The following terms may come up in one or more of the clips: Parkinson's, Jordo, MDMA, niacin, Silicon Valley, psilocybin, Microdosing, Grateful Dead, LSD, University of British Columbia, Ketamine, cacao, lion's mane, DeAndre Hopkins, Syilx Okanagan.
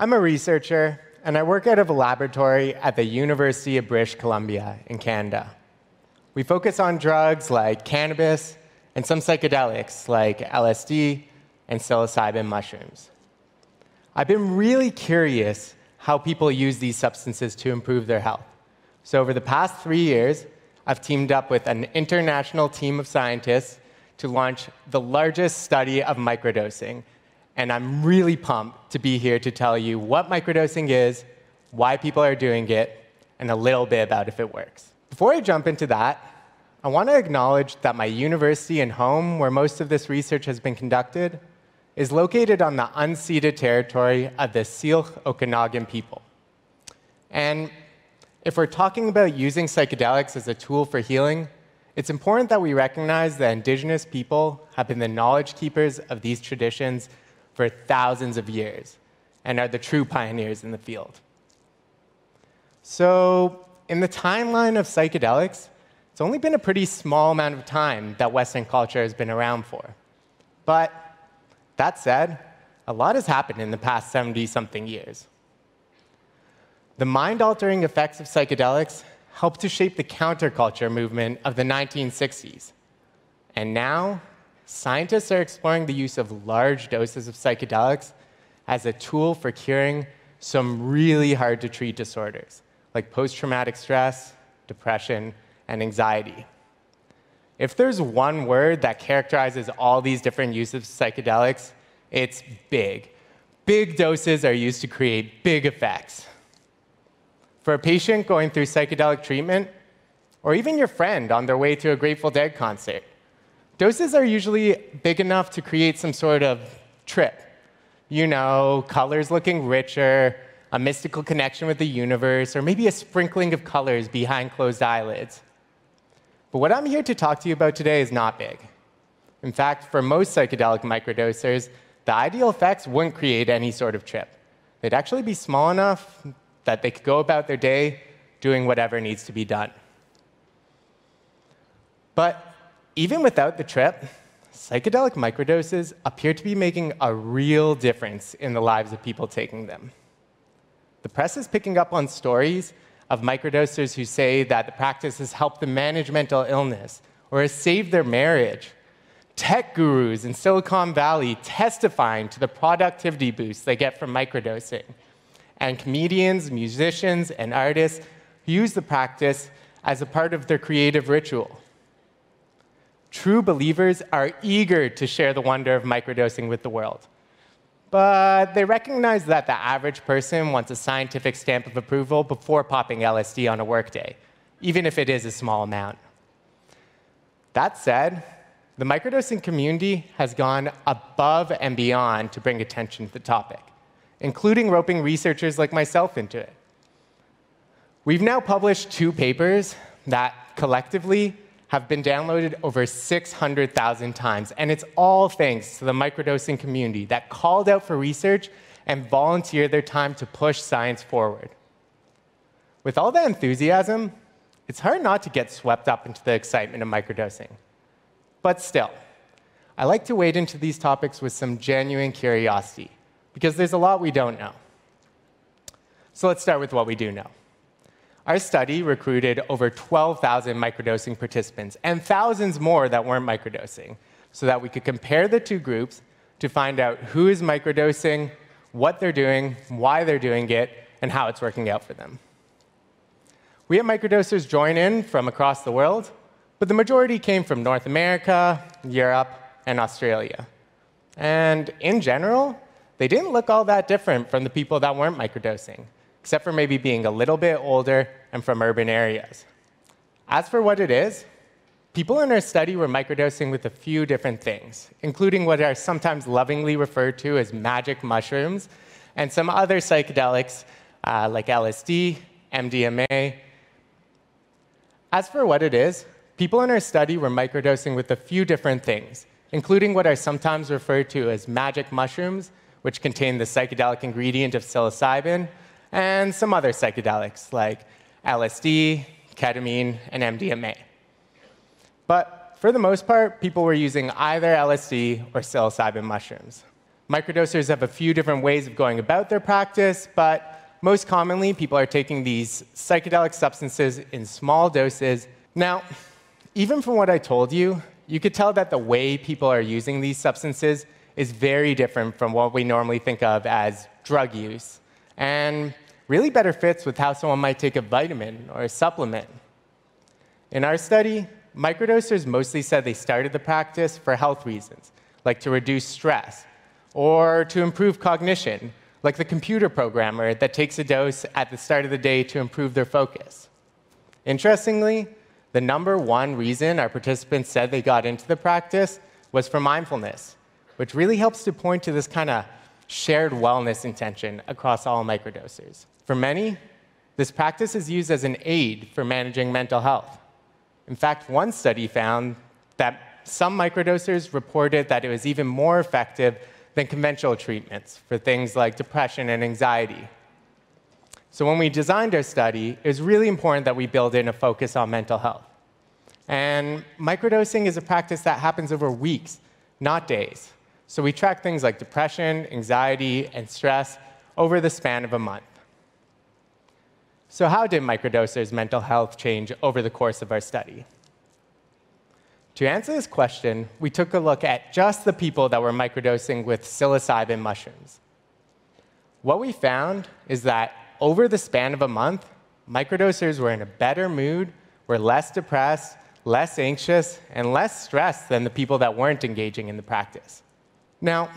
I'm a researcher, and I work out of a laboratory at the University of British Columbia in Canada. We focus on drugs like cannabis and some psychedelics like LSD and psilocybin mushrooms. I've been really curious how people use these substances to improve their health. So over the past 3 years, I've teamed up with an international team of scientists to launch the largest study of microdosing. And I'm really pumped to be here to tell you what microdosing is, why people are doing it, and a little bit about if it works. Before I jump into that, I want to acknowledge that my university and home, where most of this research has been conducted, is located on the unceded territory of the Syilx Okanagan people. And if we're talking about using psychedelics as a tool for healing, it's important that we recognize that Indigenous people have been the knowledge keepers of these traditions for thousands of years and are the true pioneers in the field. So in the timeline of psychedelics, it's only been a pretty small amount of time that Western culture has been around for. But that said, a lot has happened in the past 70-something years. The mind-altering effects of psychedelics helped to shape the counterculture movement of the 1960s. And now, scientists are exploring the use of large doses of psychedelics as a tool for curing some really hard-to-treat disorders, like post-traumatic stress, depression, and anxiety. If there's one word that characterizes all these different uses of psychedelics, it's big. Big doses are used to create big effects. For a patient going through psychedelic treatment, or even your friend on their way to a Grateful Dead concert, doses are usually big enough to create some sort of trip. You know, colors looking richer, a mystical connection with the universe, or maybe a sprinkling of colors behind closed eyelids. But what I'm here to talk to you about today is not big. In fact, for most psychedelic microdosers, the ideal effects wouldn't create any sort of trip. They'd actually be small enough that they could go about their day doing whatever needs to be done. But even without the trip, psychedelic microdoses appear to be making a real difference in the lives of people taking them. The press is picking up on stories of microdosers who say that the practice has helped them manage mental illness or has saved their marriage. Tech gurus in Silicon Valley testifying to the productivity boosts they get from microdosing. And comedians, musicians, and artists who use the practice as a part of their creative ritual. True believers are eager to share the wonder of microdosing with the world. But they recognize that the average person wants a scientific stamp of approval before popping LSD on a workday, even if it is a small amount. That said, the microdosing community has gone above and beyond to bring attention to the topic, including roping researchers like myself into it. We've now published 2 papers that collectively have been downloaded over 600,000 times. And it's all thanks to the microdosing community that called out for research and volunteered their time to push science forward. With all that enthusiasm, it's hard not to get swept up into the excitement of microdosing. But still, I like to wade into these topics with some genuine curiosity, because there's a lot we don't know. So let's start with what we do know. Our study recruited over 12,000 microdosing participants and thousands more that weren't microdosing, so that we could compare the 2 groups to find out who is microdosing, what they're doing, why they're doing it, and how it's working out for them. We had microdosers join in from across the world, but the majority came from North America, Europe, and Australia. And in general, they didn't look all that different from the people that weren't microdosing, except for maybe being a little bit older and from urban areas. As for what it is, people in our study were microdosing with a few different things, including what are sometimes lovingly referred to as magic mushrooms and some other psychedelics like LSD, MDMA. As for what it is, people in our study were microdosing with a few different things, including what are sometimes referred to as magic mushrooms, which contain the psychedelic ingredient of psilocybin, and some other psychedelics like LSD, ketamine, and MDMA. But for the most part, people were using either LSD or psilocybin mushrooms. Microdosers have a few different ways of going about their practice, but most commonly, people are taking these psychedelic substances in small doses. Now, even from what I told you, you could tell that the way people are using these substances is very different from what we normally think of as drug use, and really better fits with how someone might take a vitamin or a supplement. In our study, microdosers mostly said they started the practice for health reasons, like to reduce stress or to improve cognition, like the computer programmer that takes a dose at the start of the day to improve their focus. Interestingly, the #1 reason our participants said they got into the practice was for mindfulness, which really helps to point to this kind of shared wellness intention across all microdosers. For many, this practice is used as an aid for managing mental health. In fact, one study found that some microdosers reported that it was even more effective than conventional treatments for things like depression and anxiety. So when we designed our study, it was really important that we build in a focus on mental health. And microdosing is a practice that happens over weeks, not days. So we track things like depression, anxiety, and stress over the span of a month. So how did microdosers' mental health change over the course of our study? To answer this question, we took a look at just the people that were microdosing with psilocybin mushrooms. What we found is that over the span of a month, microdosers were in a better mood, were less depressed, less anxious, and less stressed than the people that weren't engaging in the practice. Now,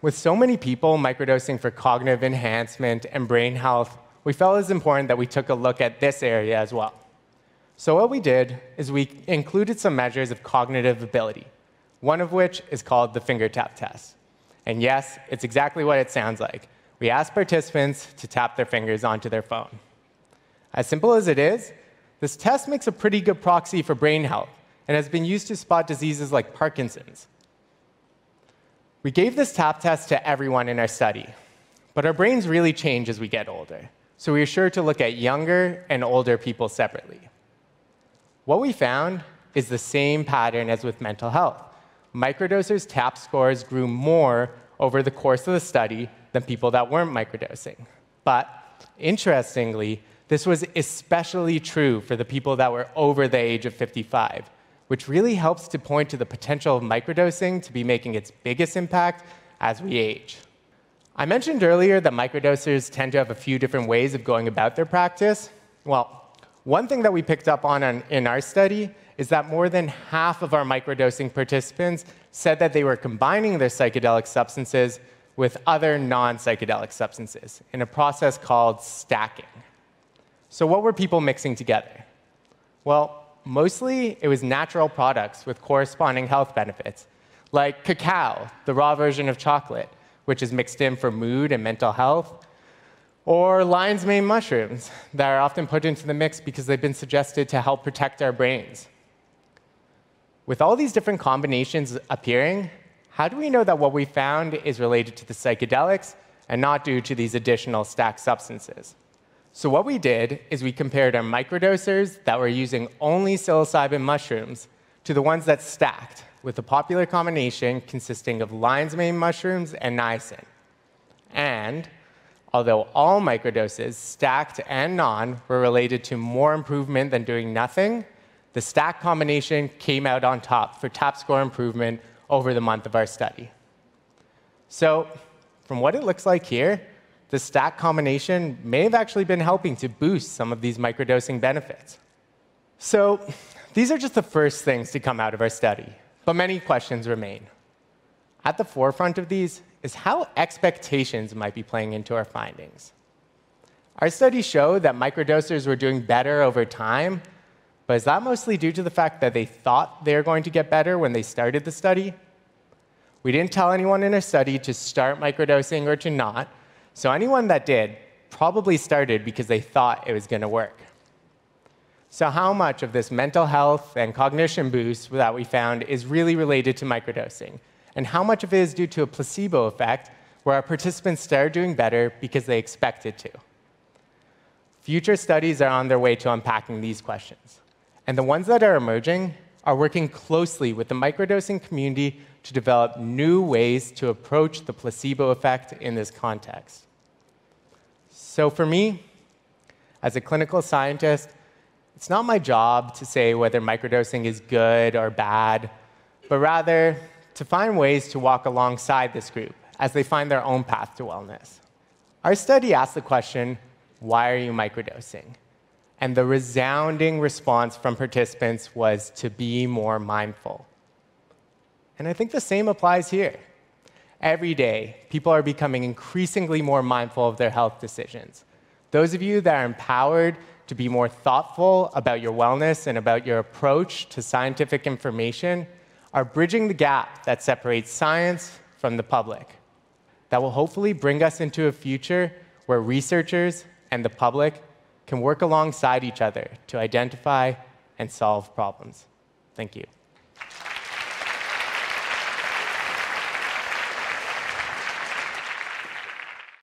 with so many people microdosing for cognitive enhancement and brain health, we felt it was important that we took a look at this area as well. So what we did is we included some measures of cognitive ability, one of which is called the finger tap test. And yes, it's exactly what it sounds like. We asked participants to tap their fingers onto their phone. As simple as it is, this test makes a pretty good proxy for brain health and has been used to spot diseases like Parkinson's. We gave this tap test to everyone in our study, but our brains really change as we get older. So we were sure to look at younger and older people separately. What we found is the same pattern as with mental health. Microdosers' tap scores grew more over the course of the study than people that weren't microdosing. But interestingly, this was especially true for the people that were over the age of 55, which really helps to point to the potential of microdosing to be making its biggest impact as we age. I mentioned earlier that microdosers tend to have a few different ways of going about their practice. Well, one thing that we picked up on in our study is that more than half of our microdosing participants said that they were combining their psychedelic substances with other non-psychedelic substances in a process called stacking. So what were people mixing together? Well, mostly it was natural products with corresponding health benefits, like cacao, the raw version of chocolate, which is mixed in for mood and mental health, or lion's mane mushrooms that are often put into the mix because they've been suggested to help protect our brains. With all these different combinations appearing, how do we know that what we found is related to the psychedelics and not due to these additional stacked substances? So what we did is we compared our microdosers that were using only psilocybin mushrooms to the ones that stacked, with a popular combination consisting of lion's mane mushrooms and niacin. And although all microdoses, stacked and non, were related to more improvement than doing nothing, the stacked combination came out on top for tap score improvement over the month of our study. So from what it looks like here, the stacked combination may have actually been helping to boost some of these microdosing benefits. So these are just the first things to come out of our study. But many questions remain. At the forefront of these is how expectations might be playing into our findings. Our study showed that microdosers were doing better over time, but is that mostly due to the fact that they thought they were going to get better when they started the study? We didn't tell anyone in our study to start microdosing or to not, so anyone that did probably started because they thought it was going to work. So how much of this mental health and cognition boost that we found is really related to microdosing? And how much of it is due to a placebo effect where our participants started doing better because they expected to? Future studies are on their way to unpacking these questions. And the ones that are emerging are working closely with the microdosing community to develop new ways to approach the placebo effect in this context. So for me, as a clinical scientist, it's not my job to say whether microdosing is good or bad, but rather to find ways to walk alongside this group as they find their own path to wellness. Our study asked the question, why are you microdosing? And the resounding response from participants was to be more mindful. And I think the same applies here. Every day, people are becoming increasingly more mindful of their health decisions. Those of you that are empowered to be more thoughtful about your wellness and about your approach to scientific information are bridging the gap that separates science from the public. That will hopefully bring us into a future where researchers and the public can work alongside each other to identify and solve problems. Thank you.